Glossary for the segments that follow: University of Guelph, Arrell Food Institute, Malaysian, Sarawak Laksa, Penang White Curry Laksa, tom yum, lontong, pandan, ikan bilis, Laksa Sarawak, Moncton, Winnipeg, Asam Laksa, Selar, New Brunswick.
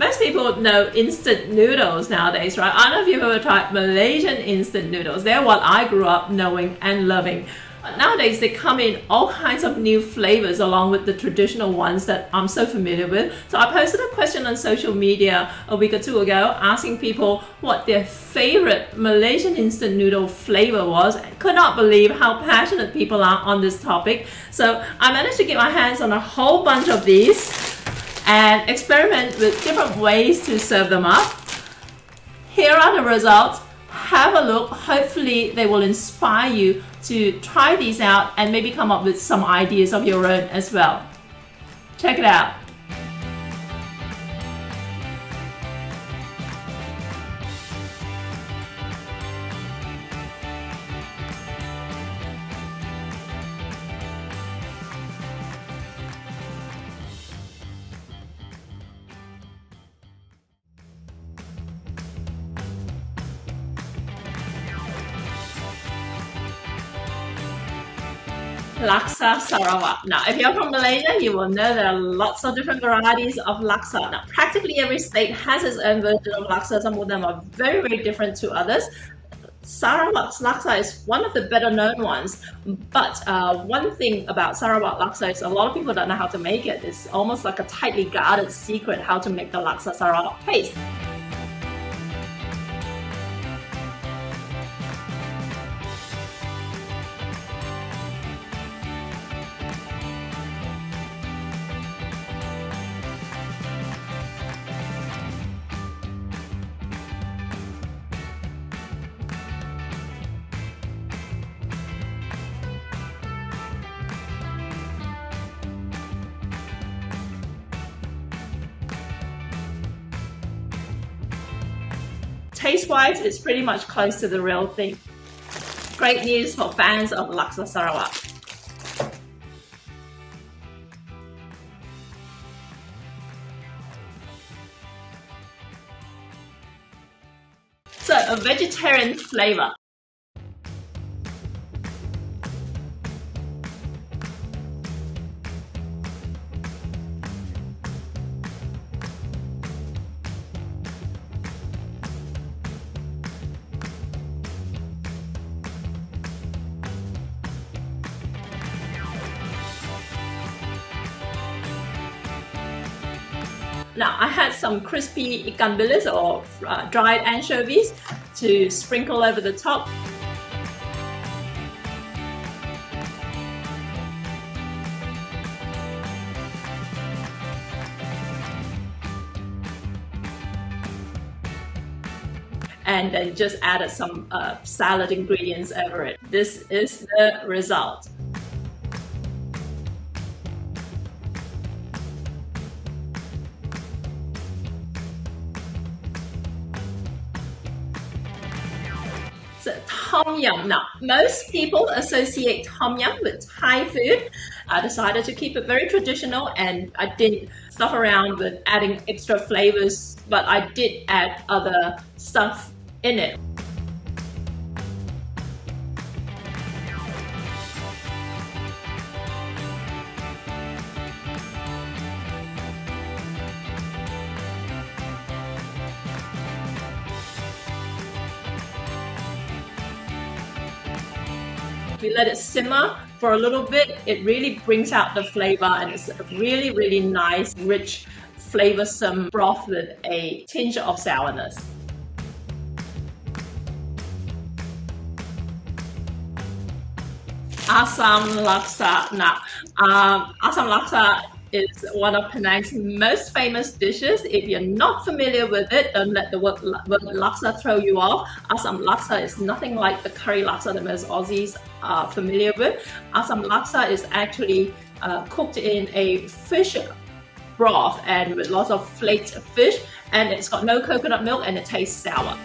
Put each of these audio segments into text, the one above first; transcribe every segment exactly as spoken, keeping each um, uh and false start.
Most people know instant noodles nowadays, right? I don't know if you've ever tried Malaysian instant noodles. They're what I grew up knowing and loving. Nowadays, they come in all kinds of new flavors along with the traditional ones that I'm so familiar with. So I posted a question on social media a week or two ago asking people what their favorite Malaysian instant noodle flavor was. I could not believe how passionate people are on this topic. So I managed to get my hands on a whole bunch of these and experiment with different ways to serve them up. Here are the results. Have a look. Hopefully they will inspire you to try these out and maybe come up with some ideas of your own as well. Check it out. Laksa Sarawak. Now, if you're from Malaysia, you will know there are lots of different varieties of laksa. Now, practically every state has its own version of laksa. Some of them are very, very different to others. Sarawak's laksa is one of the better known ones, but uh, one thing about Sarawak laksa is a lot of people don't know how to make it. It's almost like a tightly guarded secret how to make the Laksa Sarawak paste. Taste-wise, it's pretty much close to the real thing. Great news for fans of Laksa Sarawak. So, a vegetarian flavor. Now, I had some crispy ikan bilis or uh, dried anchovies to sprinkle over the top. And then just added some uh, salad ingredients over it. This is the result. So, tom yum. Now, most people associate tom yum with Thai food. I decided to keep it very traditional and I didn't stuff around with adding extra flavors, but I did add other stuff in it. We let it simmer for a little bit. It really brings out the flavor and it's a really, really nice, rich, flavorsome broth with a tinge of sourness. Asam Laksa. Now, um, Asam Laksa is one of Penang's most famous dishes. If you're not familiar with it, don't let the word, word laksa throw you off. Asam Laksa is nothing like the curry laksa that most Aussies are familiar with. Asam Laksa is actually uh, cooked in a fish broth and with lots of flaked fish, and it's got no coconut milk and it tastes sour.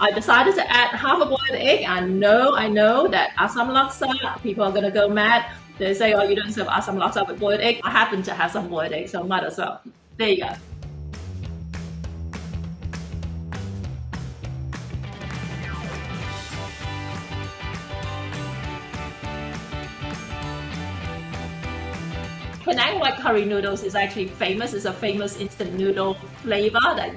I decided to add half a boiled egg. I know, I know that Asam Laksa, people are gonna go mad. They say, oh, you don't serve Asam Laksa with boiled egg. I happen to have some boiled egg, so might as well. There you go. Penang White Curry noodles is actually famous. It's a famous instant noodle flavor that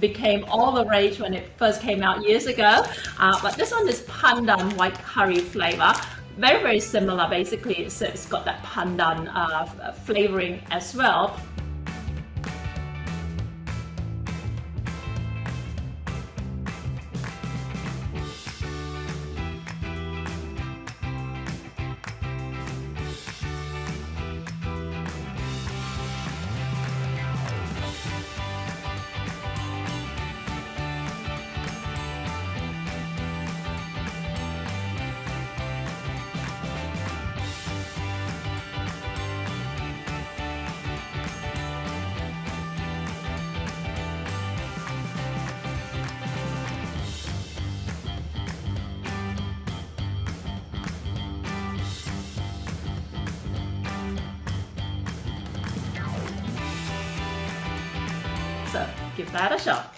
became all the rage when it first came out years ago. Uh, but this one is pandan white curry flavor. Very, very similar, basically. It's, it's got that pandan uh, flavoring as well. So give that a shot.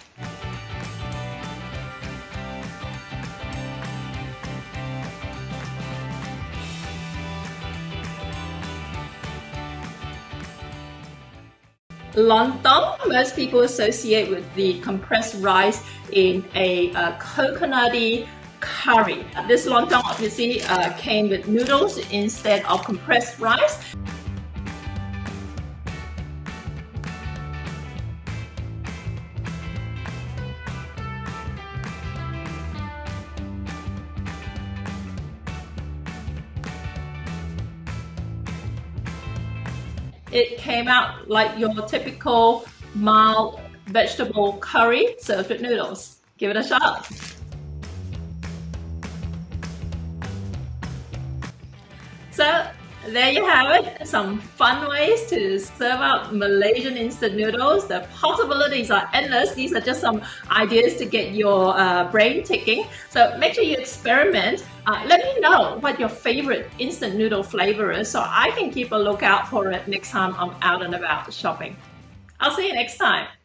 Lontong, most people associate with the compressed rice in a uh, coconutty curry. This lontong obviously uh, came with noodles instead of compressed rice. It came out like your typical mild vegetable curry served with noodles. Give it a shot. So there you have it, some fun ways to serve up Malaysian instant noodles. The possibilities are endless. These are just some ideas to get your uh, brain ticking. So make sure you experiment. Uh, let me know what your favorite instant noodle flavor is so I can keep a lookout for it next time I'm out and about shopping. I'll see you next time.